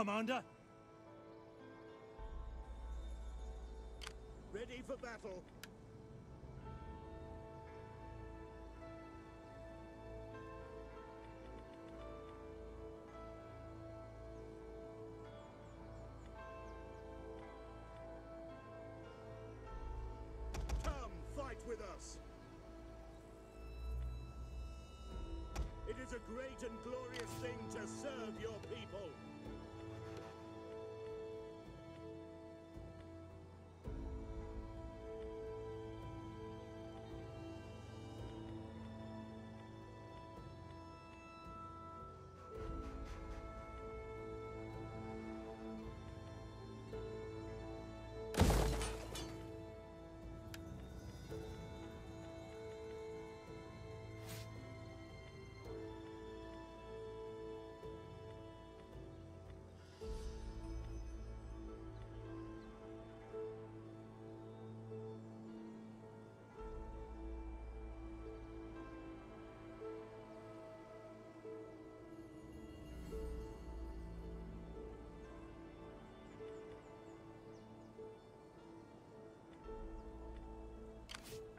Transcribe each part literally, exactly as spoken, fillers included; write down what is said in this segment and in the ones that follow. Commander? Ready for battle. Come fight with us. It is a great and glorious thing to serve your people.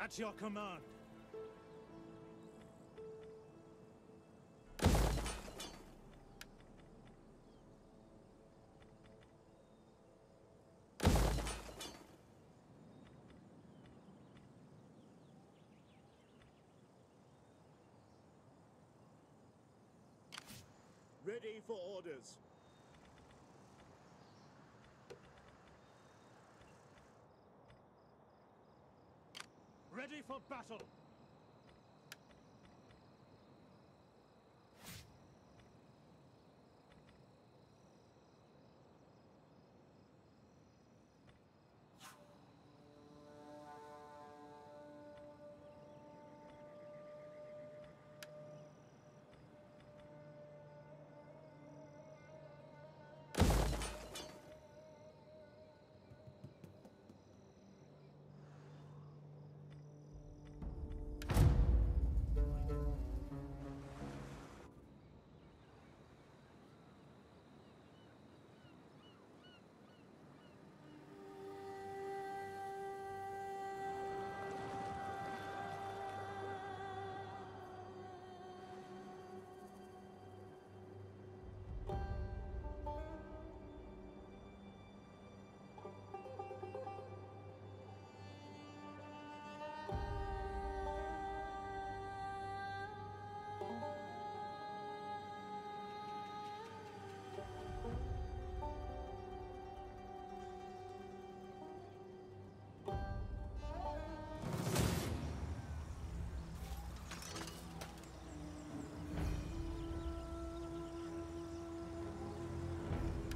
At your command. Ready for orders. Ready for battle!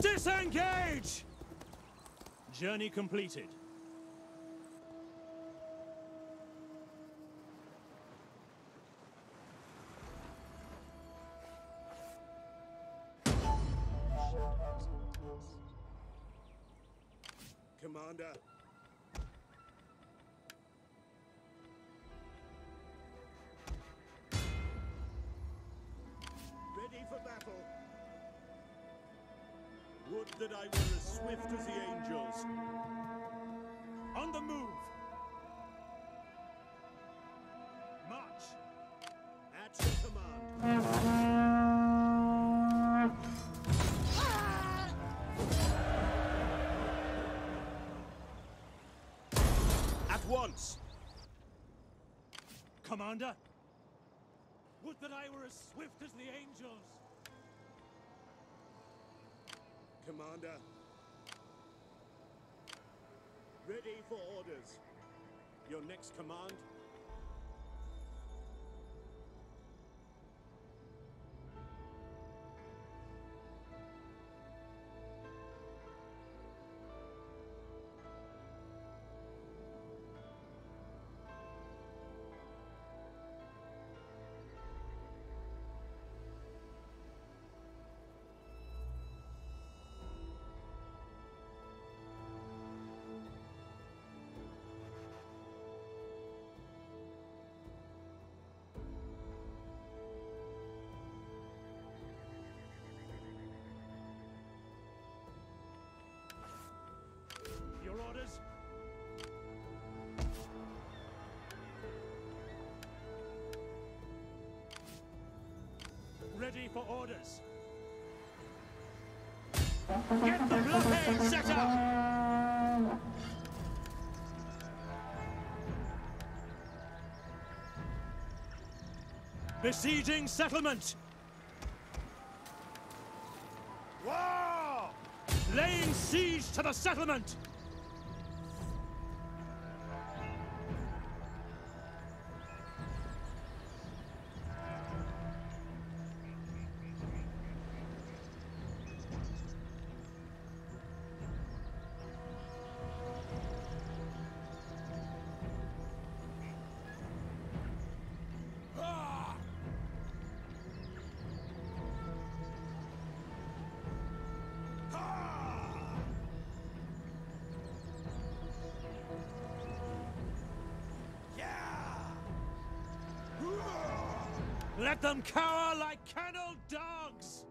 Disengage! Journey completed. Commander. Ready for battle. Would that I were as swift as the angels. On the move. March. At your command. Ah! At once. Commander. Would that I were as swift as the angels. Commander, ready for orders. Your next command. orders? Ready for orders. Get the blockade set up! Besieging settlement! War! Laying siege to the settlement! Let them cower like cannel dogs!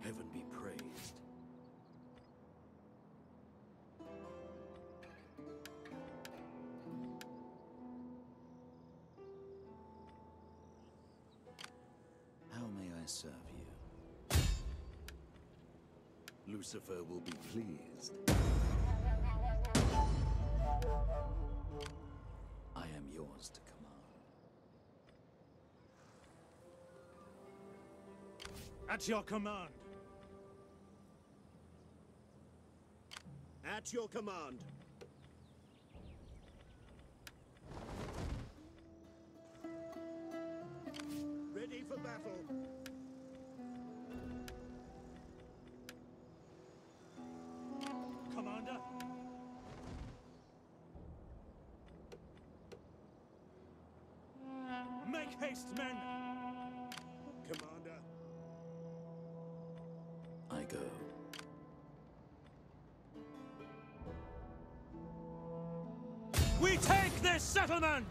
Heaven be praised. How may I serve you? Lucifer will be pleased. I am yours to command. At your command. At your command. Ready for battle. Commander. Haste, men! Commander. I go. We take this settlement!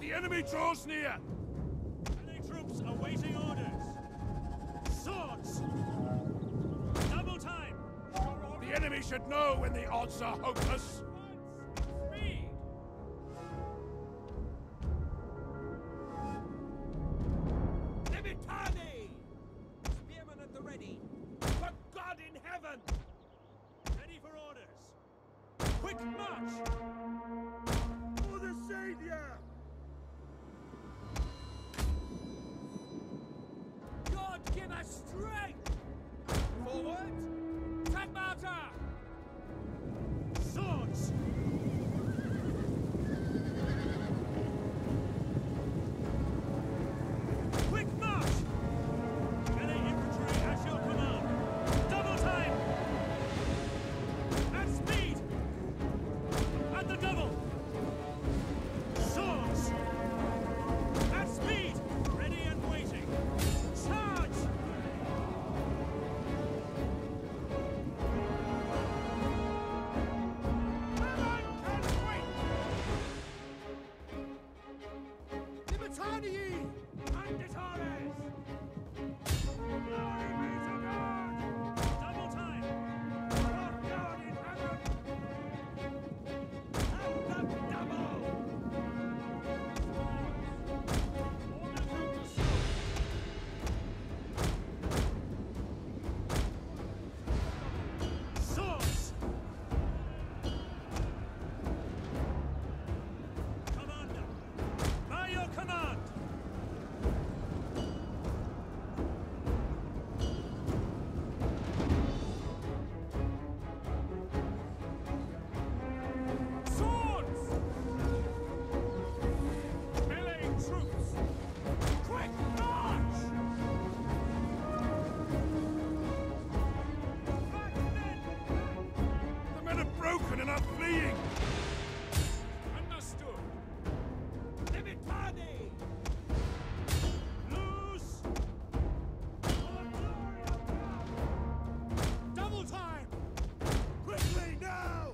The enemy draws near! Many troops awaiting orders! Swords! Double time! The enemy should know when the odds are hopeless! Limitani! Spearmen at the ready! For God in heaven! quick march for the Savior! God give us strength! Forward! Tatmata! Swords! Limitani and the Torres! Glory be to God! Double time! Lord God in heaven! And the double! All the group is so. Source! Commander! By your command! And are fleeing! Understood! Limitani! Loose! For glory of God! Double time! Quickly now!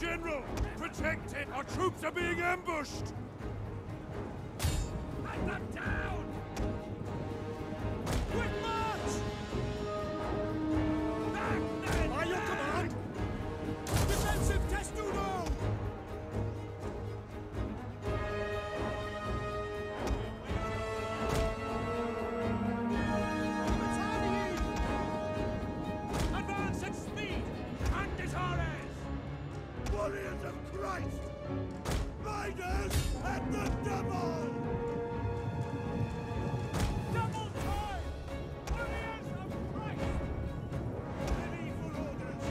General, protect it! Our troops are being ambushed! Let them down! Quick march! Back men! By your command! Defensive testudo! Advance at speed! And disarray! Warriors of Christ! Riders at the devil! Double time! Warriors of Christ! Ready for orders!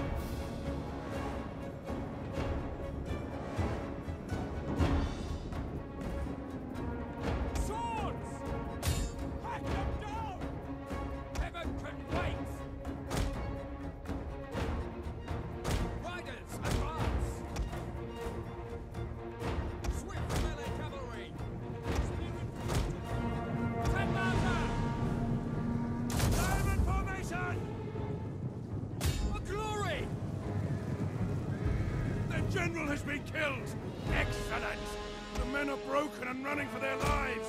Swords! Hack them down! Heaven can wait! The general has been killed! Excellent! The men are broken and running for their lives!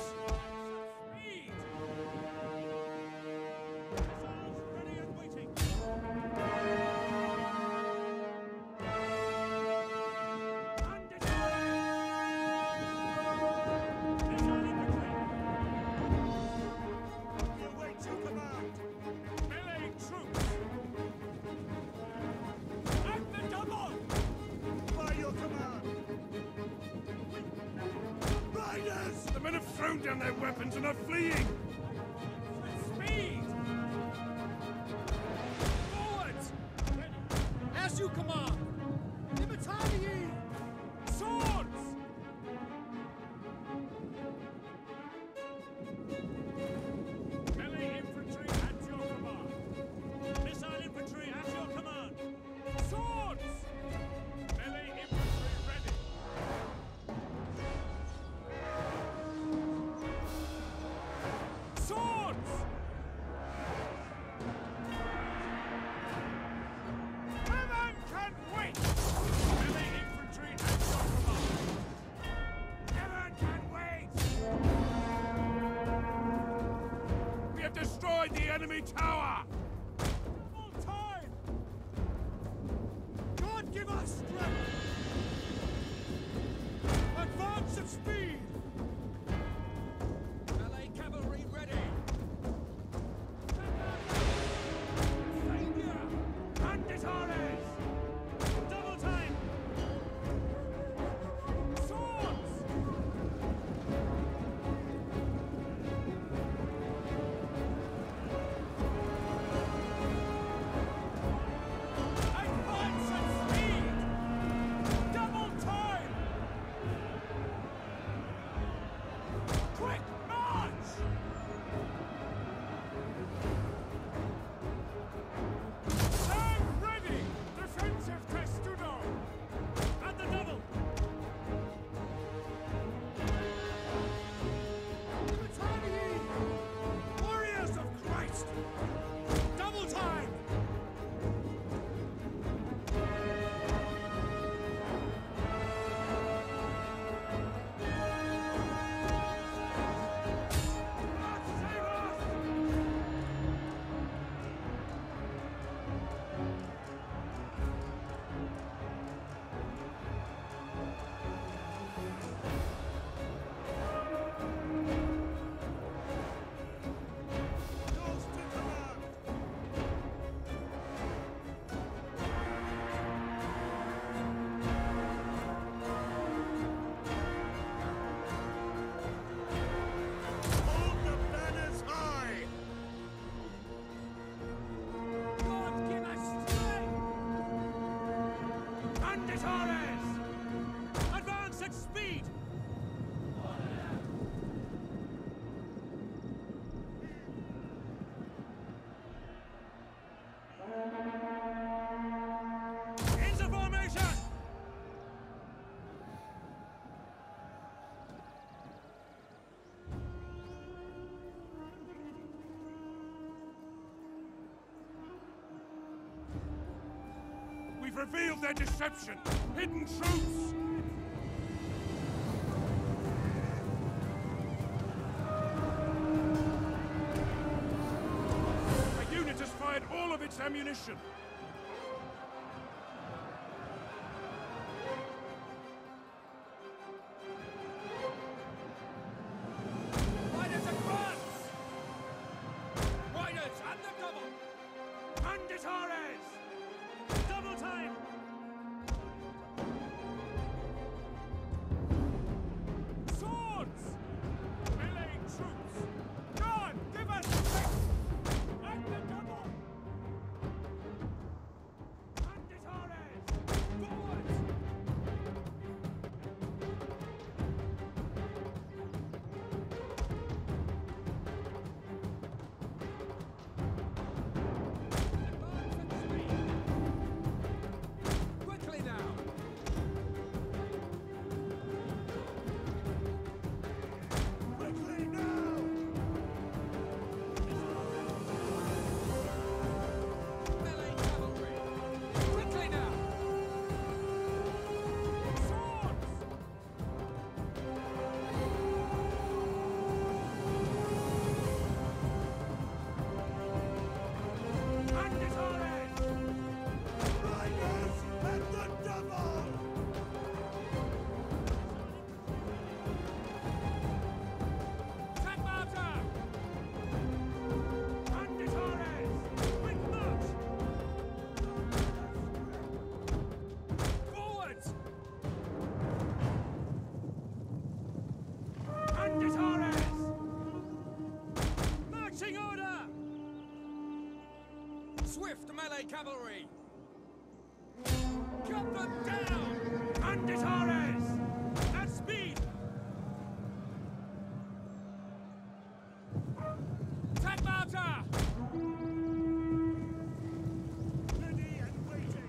The men have thrown down their weapons and are fleeing! Speed! Forward! As you command! Limitani! Swords! Melee infantry at your command! Missile infantry at your command! Swords! Melee infantry ready! Heaven can wait! enemy tower! All time! God give us strength! Advance at speed! Melee cavalry ready! Savior! And disarms! Double time! Reveal their deception, hidden truths! A unit has fired all of its ammunition. Miners advance! Miners and the double! And Ditares! Double time! Swords! Melee troops! God, give us six! And the double! And Ditares! Forward! Swift melee cavalry! Cut them down! And Ditares! At speed! Tatmata! Ready and waiting!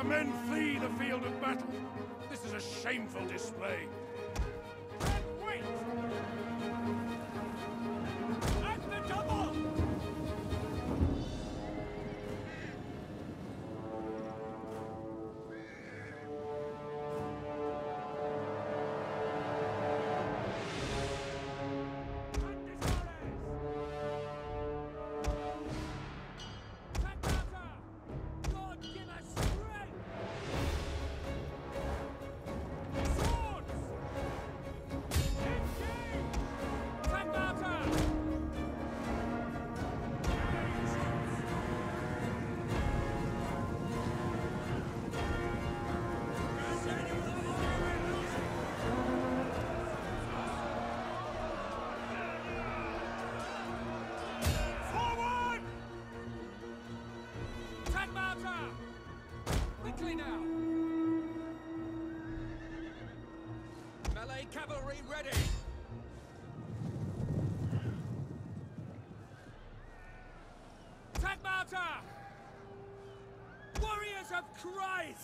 Our men flee the field of battle. This is a shameful display. And wait! At the double! Cavalry ready! Tatmata! Warriors of Christ!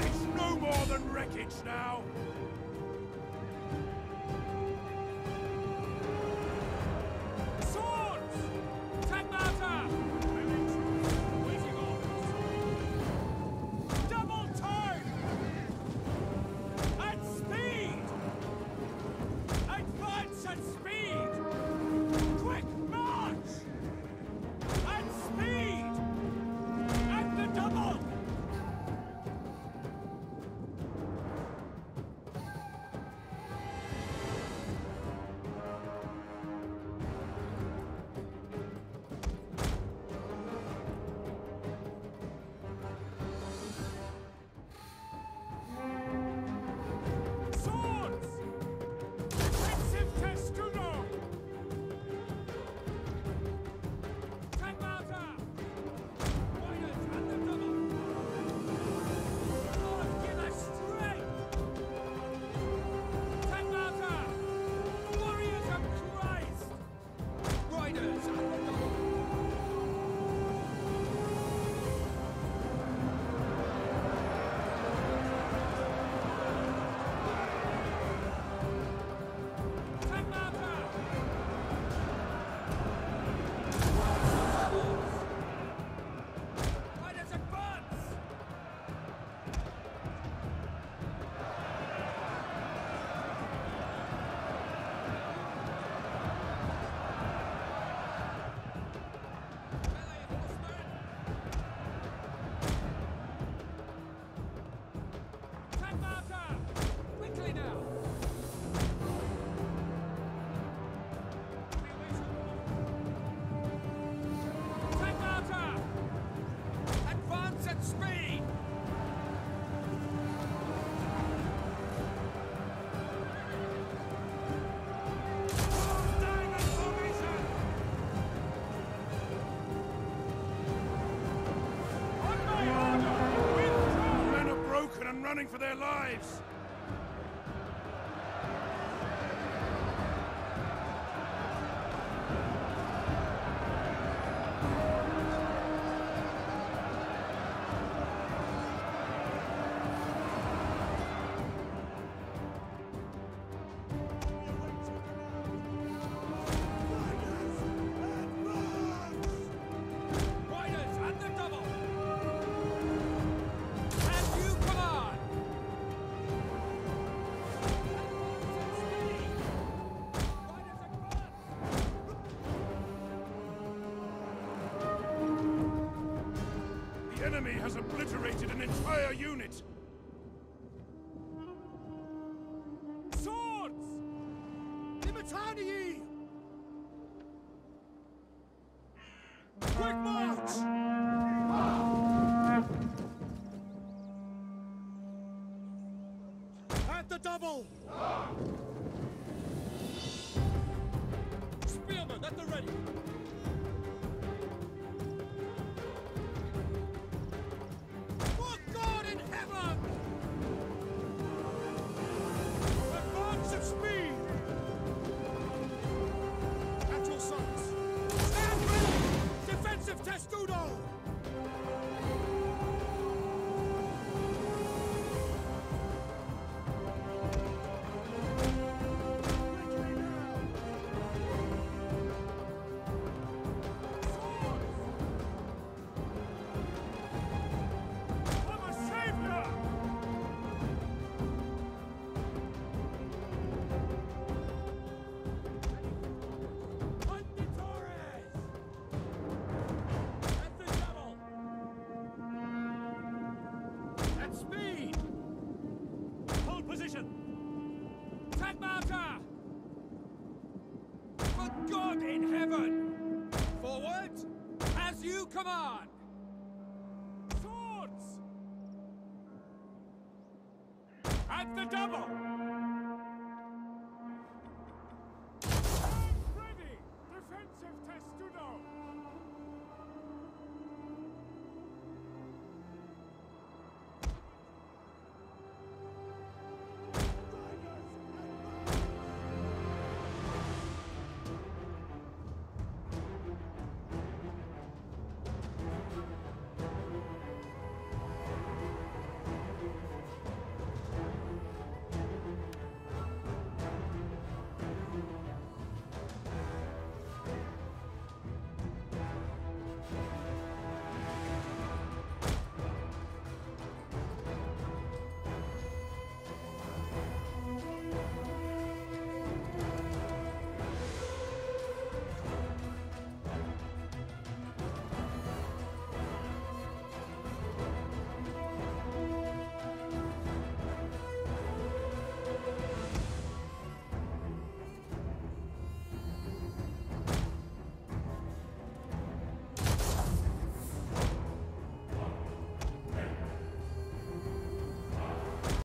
It's no more than wreckage now! Swords! Tatmata! Waiting orders! Double time! At speed! Advance at speed! Quick march! At speed! At the double! For their lives! The enemy has obliterated an entire unit! Swords! Limitani! Quick march! At the double! Ah. Spearman, at the ready! For God in heaven! Advance of speed! At your sides! Stand ready! Defensive testudo! Tatmata! For God in heaven! Forward, as you command! Swords! At the double!